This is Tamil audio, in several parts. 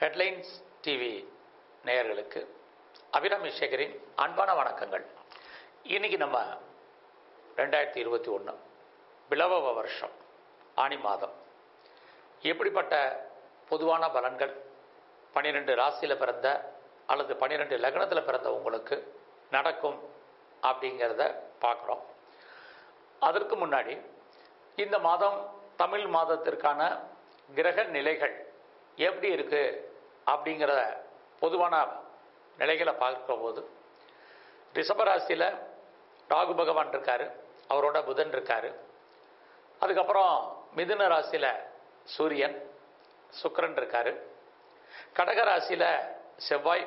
ஹெட்லைன்ஸ் டிவி நேயர்களுக்கு அபி ராமேஷ்கரின் அன்பான வணக்கங்கள். இன்றைக்கி நம்ம 2021 பிளவ வருஷம் ஆணி மாதம் எப்படிப்பட்ட பொதுவான பலன்கள் 12 ராசியில் பிறந்த அல்லது 12 லக்னத்தில் பிறந்த உங்களுக்கு நடக்கும் அப்படிங்கிறத பார்க்குறோம். அதற்கு முன்னாடி இந்த மாதம் தமிழ் மாதத்திற்கான கிரக நிலைகள் எப்படி இருக்குது அப்படிங்கிற பொதுவான நிலைகளை பார்க்கும் போது ரிஷபராசியில் ராகு பகவான் இருக்கார், அவரோட புதன் இருக்கார். அதுக்கப்புறம் மிதுன ராசியில் சூரியன் சுக்கிரன் இருக்கார். கடகராசியில் செவ்வாய்,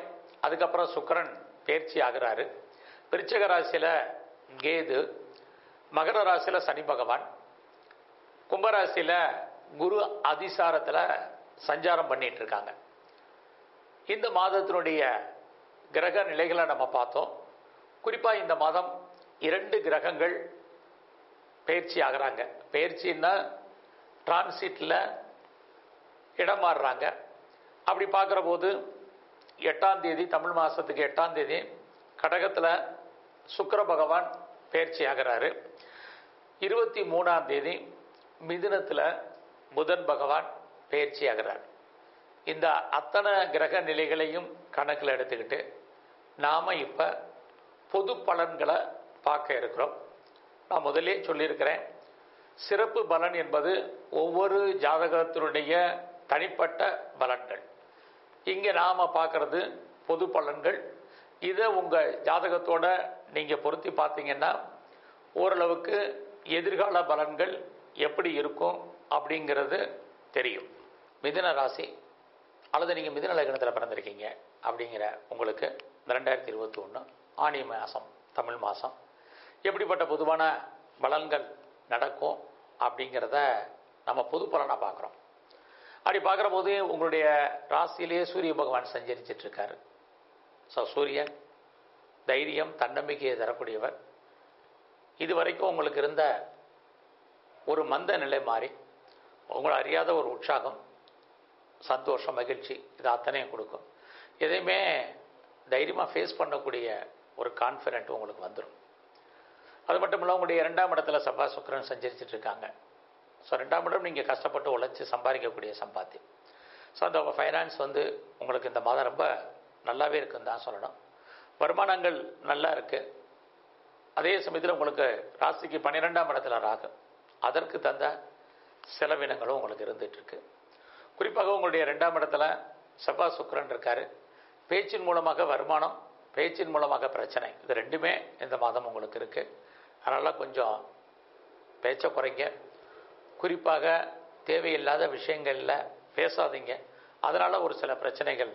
அதுக்கப்புறம் சுக்கிரன் பயிற்சி ஆகிறாரு. விருச்சிக ராசியில் கேது, மகர ராசியில் சனி பகவான், கும்பராசியில் குரு அதிசாரத்தில் சஞ்சாரம் பண்ணிட்டு இருக்காங்க. இந்த மாதத்தினுடைய கிரக நிலைகளை நம்ம பார்த்தோம். குறிப்பாக இந்த மாதம் 2 கிரகங்கள் பயிற்சி ஆகிறாங்க. பயிற்சின்னா டிரான்சிட்டில் இடம் மாறுறாங்க. அப்படி பார்க்குற போது 8ஆம் தேதி தமிழ் மாதத்துக்கு 8ஆம் தேதி கடகத்தில் சுக்கிர பகவான் பயிற்சி ஆகிறாரு. 23ஆம் தேதி மிதுனத்தில் புதன் பகவான் பயிற்சி ஆகிறார். இந்த அத்தனை கிரக நிலைகளையும் கணக்கில் எடுத்துக்கிட்டு நாம் இப்போ பொது பலன்களை பார்க்க இருக்கிறோம். நான் முதலே சொல்லியிருக்கிறேன், சிறப்பு பலன் என்பது ஒவ்வொரு ஜாதகத்தினுடைய தனிப்பட்ட பலன்கள். இங்கே நாம் பார்க்குறது பொது பலன்கள். இதை உங்கள் ஜாதகத்தோடு நீங்கள் பொருத்தி பார்த்தீங்கன்னா ஓரளவுக்கு எதிர்கால பலன்கள் எப்படி இருக்கும் அப்படிங்கிறது தெரியும். மிதுன ராசி அல்லது நீங்கள் மிதுன லக்னத்தில் பிறந்திருக்கீங்க அப்படிங்கிற உங்களுக்கு 2021 ஆணி மாதம் தமிழ் மாதம் எப்படிப்பட்ட பொதுவான பலன்கள் நடக்கும் அப்படிங்கிறத நம்ம பொது பலனாக பார்க்குறோம். அப்படி பார்க்குற போது உங்களுடைய ராசியிலே சூரிய பகவான் சஞ்சரிச்சிட்ருக்காரு. ஸோ சூரியன் தைரியம் தன்னம்பிக்கையை தரக்கூடியவர். இது வரைக்கும் உங்களுக்கு இருந்த ஒரு மந்த நிலை மாறி உங்களை அறியாத ஒரு உற்சாகம், சந்தோஷம், மகிழ்ச்சி இது அத்தனையும் கொடுக்கும். எதையுமே தைரியமாக ஃபேஸ் பண்ணக்கூடிய ஒரு கான்ஃபிடென்ட் உங்களுக்கு வந்துடும். அது மட்டும் இல்லை, உங்களுடைய 2ஆம் இடத்துல செவ்வாய் சுக்கிரன் சஞ்சரிச்சுட்டு இருக்காங்க. ஸோ 2ஆம் இடம் நீங்கள் கஷ்டப்பட்டு உழைச்சி சம்பாதிக்கக்கூடிய சம்பாத்தியம். ஸோ அந்த ஃபைனான்ஸ் உங்களுக்கு இந்த மாதம் ரொம்ப நல்லாவே இருக்குன்னு தான் சொல்லணும். வருமானங்கள் நல்லா இருக்குது. அதே சமயத்தில் உங்களுக்கு ராசிக்கு 12ஆம் இடத்துல ராகு, அதற்கு தந்த செலவினங்களும் உங்களுக்கு இருந்துகிட்ருக்கு. குறிப்பாக உங்களுடைய 2ஆம் இடத்துல செவ்வாய் சுக்கிரன் இருக்கார். பேச்சின் மூலமாக வருமானம், பேச்சின் மூலமாக பிரச்சனை, இது 2மே இந்த மாதம் உங்களுக்கு இருக்குது. அதனால் கொஞ்சம் பேச்சை குறைங்க. குறிப்பாக தேவையில்லாத விஷயங்களில் பேசாதீங்க. அதனால் ஒரு சில பிரச்சனைகள்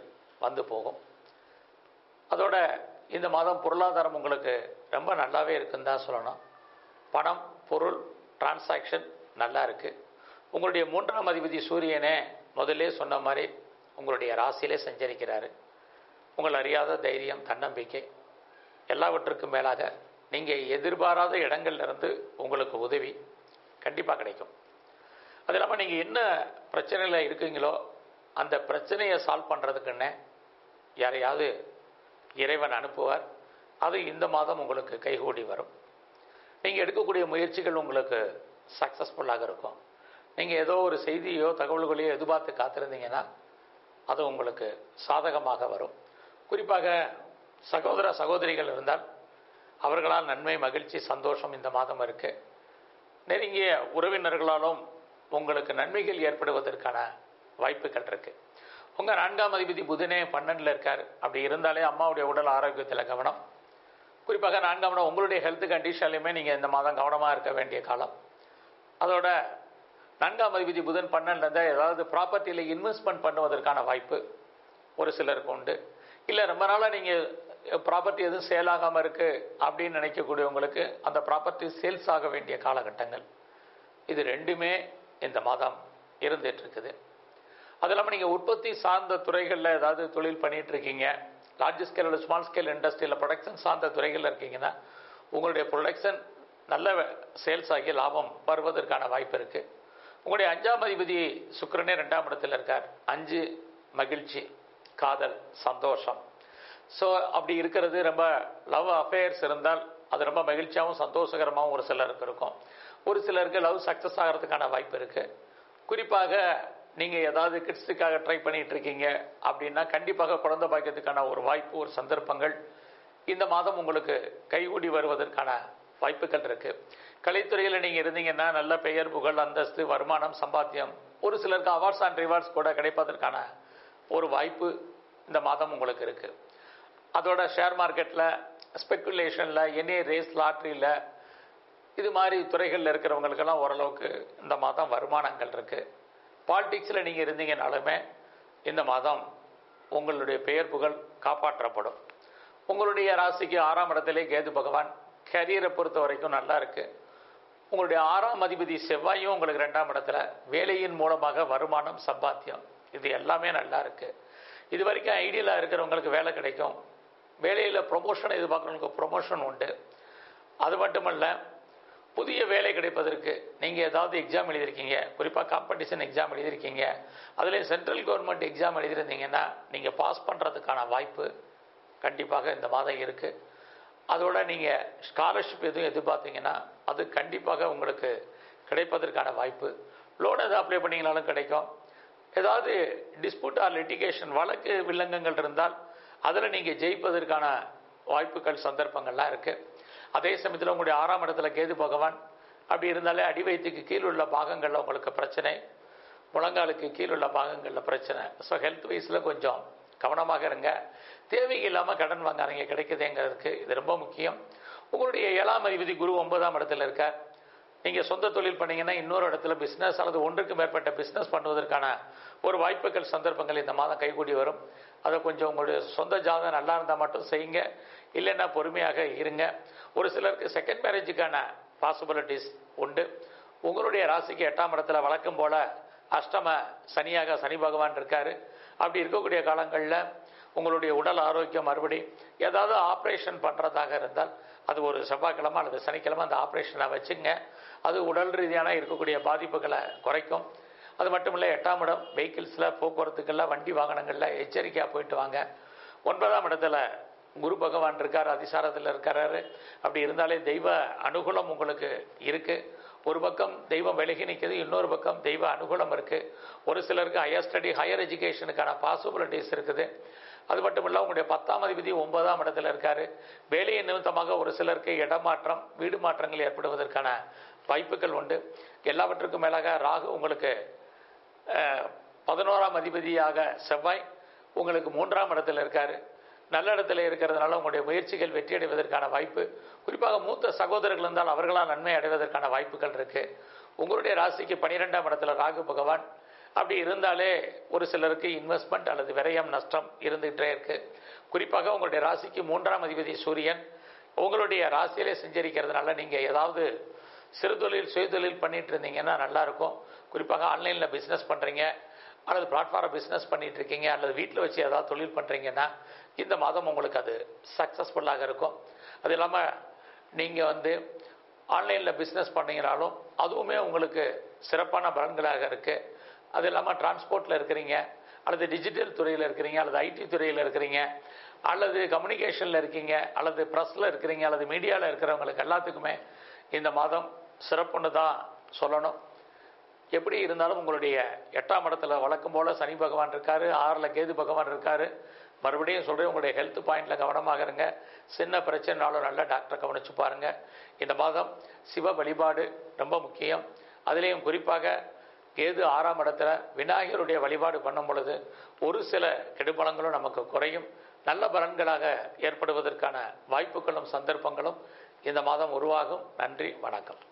போகும். அதோட இந்த மாதம் பொருளாதாரம் உங்களுக்கு ரொம்ப நல்லாவே இருக்குன்னு தான் சொல்லணும். பணம், பொருள், டிரான்சாக்ஷன் நல்லா இருக்குது. உங்களுடைய 3ஆம் அதிபதி சூரியனே முதலே சொன்ன மாதிரி உங்களுடைய ராசியிலே சஞ்சரிக்கிறாரு. உங்கள் அறியாத தைரியம், தன்னம்பிக்கை எல்லாவற்றுக்கும் மேலாக நீங்கள் எதிர்பாராத இடங்கள்லேருந்து உங்களுக்கு உதவி கண்டிப்பாக கிடைக்கும். அது இல்லாமல் நீங்கள் என்ன பிரச்சனையில் இருக்கீங்களோ அந்த பிரச்சனையை சால்வ் பண்ணுறதுக்குன்னே யாரையாவது இறைவன் அனுப்புவார். அது இந்த மாதம் உங்களுக்கு கைகூடி வரும். நீங்கள் எடுக்கக்கூடிய முயற்சிகள் உங்களுக்கு சக்ஸஸ்ஃபுல்லாக இருக்கும். நீங்கள் ஏதோ ஒரு செய்தியோ தகவல்களையோ எதிர்பார்த்து காத்திருந்தீங்கன்னா அது உங்களுக்கு சாதகமாக வரும். குறிப்பாக சகோதர சகோதரிகள் இருந்தால் அவர்களால் நன்மை, மகிழ்ச்சி, சந்தோஷம் இந்த மாதம் இருக்குது. நெருங்கிய உறவினர்களாலும் உங்களுக்கு நன்மைகள் ஏற்படுவதற்கான வாய்ப்புகள் இருக்குது. உங்கள் 4ஆம் அதிபதி புதனே 12ல் இருக்கார். அப்படி இருந்தாலே அம்மாவுடைய உடல் ஆரோக்கியத்தில் கவனம். குறிப்பாக 4ஆம் இடம் உங்களுடைய ஹெல்த் கண்டிஷன்லையுமே நீங்கள் இந்த மாதம் கவனமாக இருக்க வேண்டிய காலம். அதோட 4ஆம் அதிபதி புதன் 12ல் இருந்தால் ஏதாவது ப்ராப்பர்ட்டியில் இன்வெஸ்ட்மெண்ட் பண்ணுவதற்கான வாய்ப்பு ஒரு சிலருக்கு உண்டு. இல்லை ரொம்ப நாளாக நீங்கள் ப்ராப்பர்ட்டி எதுவும் சேல் ஆகாமல் இருக்குது அப்படின்னு நினைக்கக்கூடியவங்களுக்கு அந்த ப்ராப்பர்ட்டி சேல்ஸ் ஆக வேண்டிய காலகட்டங்கள், இது 2மே இந்த மாதம் இருந்துகிட்ருக்குது. அது இல்லாமல் நீங்கள் உற்பத்தி சார்ந்த துறைகளில் ஏதாவது தொழில் பண்ணிகிட்ருக்கீங்க, லார்ஜ் ஸ்கேலில் ஸ்மால் ஸ்கேல் இண்டஸ்ட்ரியில் ப்ரொடக்ஷன் சார்ந்த துறைகளில் இருக்கீங்கன்னா உங்களுடைய ப்ரொடக்ஷன் நல்ல சேல்ஸ் ஆகி லாபம் வருவதற்கான வாய்ப்பு இருக்குது. உங்களுடைய 5ஆம் அதிபதி சுக்கிரனே 2ஆம் இடத்தில் இருக்கார். 5 மகிழ்ச்சி, காதல், சந்தோஷம். ஸோ அப்படி இருக்கிறது. ரொம்ப லவ் அஃபேர்ஸ் இருந்தால் அது ரொம்ப மகிழ்ச்சியாகவும் சந்தோஷகரமாகவும் ஒரு சிலருக்கு இருக்கும். ஒரு சிலருக்கு லவ் சக்ஸஸ் ஆகிறதுக்கான வாய்ப்பு இருக்குது. குறிப்பாக நீங்கள் ஏதாவது கிட்ஸுக்காக ட்ரை பண்ணிகிட்டு இருக்கீங்க அப்படின்னா கண்டிப்பாக குழந்தை பாக்கியத்துக்கான ஒரு வாய்ப்பு, ஒரு சந்தர்ப்பங்கள் இந்த மாதம் உங்களுக்கு கைகூடி வருவதற்கான வாய்ப்புகள் இருக்குது. கலைத்துறையில் நீங்கள் இருந்தீங்கன்னா நல்ல பெயர், புகழ், அந்தஸ்து, வருமானம், சம்பாத்தியம், ஒரு சிலருக்கு அவார்ட்ஸ் அண்ட் ரிவார்ட்ஸ் கூட கிடைப்பதற்கான ஒரு வாய்ப்பு இந்த மாதம் உங்களுக்கு இருக்குது. அதோட ஷேர் மார்க்கெட்டில், ஸ்பெக்குலேஷனில், என்ஏ ரேஸ், லாட்ரியில், இது மாதிரி துறைகளில் இருக்கிறவங்களுக்கெல்லாம் ஓரளவுக்கு இந்த மாதம் வருமானங்கள் இருக்குது. பாலிடிக்ஸில் நீங்கள் இருந்தீங்கனாலுமே இந்த மாதம் உங்களுடைய பெயர், புகழ் காப்பாற்றப்படும். உங்களுடைய ராசிக்கு 6ஆம் இடத்திலே கேது பகவான். கரியரை பொறுத்த வரைக்கும் நல்லா இருக்குது. உங்களுடைய 6ஆம் அதிபதி செவ்வாயும் உங்களுக்கு 2ஆம் இடத்துல. வேலையின் மூலமாக வருமானம், சம்பாத்தியம், இது எல்லாமே நல்லா இருக்குது. இது வரைக்கும் ஐடியலாக இருக்கிறவங்களுக்கு வேலை கிடைக்கும். வேலையில் ப்ரொமோஷனை எதிர்பார்க்குறவங்களுக்கு ப்ரொமோஷன் உண்டு. அது மட்டுமல்ல, புதிய வேலை கிடைப்பதற்கு நீங்கள் ஏதாவது எக்ஸாம் எழுதியிருக்கீங்க, குறிப்பாக காம்படிஷன் எக்ஸாம் எழுதியிருக்கீங்க, அதுலேயும் சென்ட்ரல் கவர்மெண்ட் எக்ஸாம் எழுதியிருந்தீங்கன்னா நீங்கள் பாஸ் பண்ணுறதுக்கான வாய்ப்பு கண்டிப்பாக இந்த மாதம் இருக்குது. அதோட நீங்கள் ஸ்காலர்ஷிப் எதுவும் எதிர்பார்த்தீங்கன்னா அது கண்டிப்பாக உங்களுக்கு கிடைப்பதற்கான வாய்ப்பு. லோன் எதாவது அப்ளை பண்ணிங்கனாலும் கிடைக்கும். ஏதாவது டிஸ்பியூட் ஆர் லிட்டிகேஷன், வழக்கு வில்லங்கங்கள் இருந்தால் அதில் நீங்கள் ஜெயிப்பதற்கான வாய்ப்புகள், சந்தர்ப்பங்கள்லாம் இருக்குது. அதே சமயத்தில் உங்களுடைய 6ஆம் இடத்துல கேது பகவான். அப்படி இருந்தாலே அடிவயத்துக்கு கீழுள்ள பாகங்களில் உங்களுக்கு பிரச்சனை, முழங்காலுக்கு கீழுள்ள பாகங்களில் பிரச்சனை. ஸோ ஹெல்த் வைஸில் கொஞ்சம் கவனமாக இருங்க. தேவைக்கு இல்லாமல் கடன் வாங்காதீங்க, கிடைக்குதுங்கிறதுக்கு இது ரொம்ப முக்கியம். உங்களுடைய 7ஆம் அதிபதி குரு 9ஆம் இடத்துல இருக்கார். நீங்கள் சொந்த தொழில் பண்ணிங்கன்னா இன்னொரு இடத்துல பிஸ்னஸ் அல்லது ஒன்றுக்கு மேற்பட்ட பிஸ்னஸ் பண்ணுவதற்கான ஒரு வாய்ப்புகள், சந்தர்ப்பங்கள் இந்த மாதம் கைகூடி வரும். அதை கொஞ்சம் உங்களுடைய சொந்த ஜாதகம் நல்லா இருந்தால் மட்டும் செய்யுங்க, இல்லைன்னா பொறுமையாக இருங்க. ஒரு சிலருக்கு செகண்ட் மேரேஜுக்கான பாசிபிலிட்டிஸ் உண்டு. உங்களுடைய ராசிக்கு 8ஆம் இடத்துல வழக்கம் போல் அஷ்டம சனியாக சனி பகவான் இருக்கார். அப்படி இருக்கக்கூடிய காலங்களில் உங்களுடைய உடல் ஆரோக்கியம், மறுபடி ஏதாவது ஆப்ரேஷன் பண்ணுறதாக இருந்தால் அது ஒரு செவ்வாய்க்கிழமை அல்லது சனிக்கிழமை அந்த ஆப்ரேஷனை வச்சுங்க. அது உடல் ரீதியான இருக்கக்கூடிய பாதிப்புகளை குறைக்கும். அது மட்டும் இல்லை, 8ஆம் இடம் வெஹிக்கிள்ஸில், போக்குவரத்துக்களில், வண்டி வாகனங்களில் எச்சரிக்கையாக போயிட்டு வாங்க. 9ஆம் இடத்துல குரு பகவான் இருக்கார், அதிசாரத்தில் இருக்காரு. அப்படி இருந்தாலே தெய்வ அனுகூலம் உங்களுக்கு இருக்குது. ஒரு பக்கம் தெய்வம் விலகி நிற்கிறது, இன்னொரு பக்கம் தெய்வ அனுகூலம் இருக்குது. ஒரு சிலருக்கு ஹையர் ஸ்டடி, ஹையர் எஜுகேஷனுக்கான பாசிபிலிட்டிஸ் இருக்குது. அது மட்டும் இல்லை, உங்களுடைய 10ஆம் அதிபதி 9ஆம் இடத்துல இருக்கார். வேலையை நிமித்தமாக ஒரு சிலருக்கு இடமாற்றம், வீடு மாற்றங்கள் ஏற்படுவதற்கான வாய்ப்புகள் உண்டு. எல்லாவற்றுக்கும் மேலாக ராகு உங்களுக்கு 11ஆம் அதிபதியாக செவ்வாய் உங்களுக்கு 3ஆம் இடத்துல இருக்கார். நல்ல இடத்துல இருக்கிறதுனால உங்களுடைய முயற்சிகள் வெற்றி அடைவதற்கான வாய்ப்பு, குறிப்பாக மூத்த சகோதரர்கள் இருந்தால் அவர்களால் நன்மை அடைவதற்கான வாய்ப்புகள் இருக்குது. உங்களுடைய ராசிக்கு 12ஆம் இடத்துல ராகு பகவான். அப்படி இருந்தாலே ஒரு சிலருக்கு இன்வெஸ்ட்மெண்ட் அல்லது விரயம், நஷ்டம் இருந்துகிட்டே இருக்குது. குறிப்பாக உங்களுடைய ராசிக்கு 3ஆம் அதிபதி சூரியன் உங்களுடைய ராசியிலே செஞ்சிருக்கிறதுனால நீங்கள் ஏதாவது சிறு தொழில், சுயதொழில் பண்ணிகிட்டு இருந்தீங்கன்னா நல்லாயிருக்கும். குறிப்பாக ஆன்லைனில் பிஸ்னஸ் பண்ணுறீங்க அல்லது பிளாட்ஃபார்ம் பிஸ்னஸ் பண்ணிகிட்ருக்கீங்க அல்லது வீட்டில் வச்சு ஏதாவது தொழில் பண்ணுறீங்கன்னா இந்த மாதம் உங்களுக்கு அது சக்ஸஸ்ஃபுல்லாக இருக்கும். அது இல்லாமல் நீங்கள் ஆன்லைனில் பிஸ்னஸ் பண்ணிங்கனாலும் அதுவுமே உங்களுக்கு சிறப்பான பலன்களாக இருக்குது. அது இல்லாமல் டிரான்ஸ்போர்ட்டில் இருக்கிறீங்க அல்லது டிஜிட்டல் துறையில் இருக்கிறீங்க அல்லது ஐடி துறையில் இருக்கிறீங்க அல்லது கம்யூனிகேஷனில் இருக்கீங்க அல்லது ப்ரெஸ்ஸில் இருக்கிறீங்க அல்லது மீடியாவில் இருக்கிறவங்களுக்கு எல்லாத்துக்குமே இந்த மாதம் சிறப்புன்னு தான் சொல்லணும். எப்படி இருந்தாலும் உங்களுடைய 8ஆம் இடத்துல வழக்கம் போல் சனி பகவான் இருக்கார், 6ல் கேது பகவான் இருக்கார். மறுபடியும் சொல்கிறேன், உங்களுடைய ஹெல்த் பாயிண்டில் கவனமாக இருங்க. சின்ன பிரச்சனைனாலும் நல்லா டாக்டரை கவனித்து பாருங்கள். இந்த மாதம் சிவ வழிபாடு ரொம்ப முக்கியம். அதுலேயும் குறிப்பாக கேது 6ஆம் இடத்துல விநாயகருடைய வழிபாடு பண்ணும் பொழுது ஒரு சில கெடுபலங்களும் நமக்கு குறையும், நல்ல பலன்களாக ஏற்படுவதற்கான வாய்ப்புகளும், சந்தர்ப்பங்களும் இந்த மாதம் உருவாகும். நன்றி, வணக்கம்.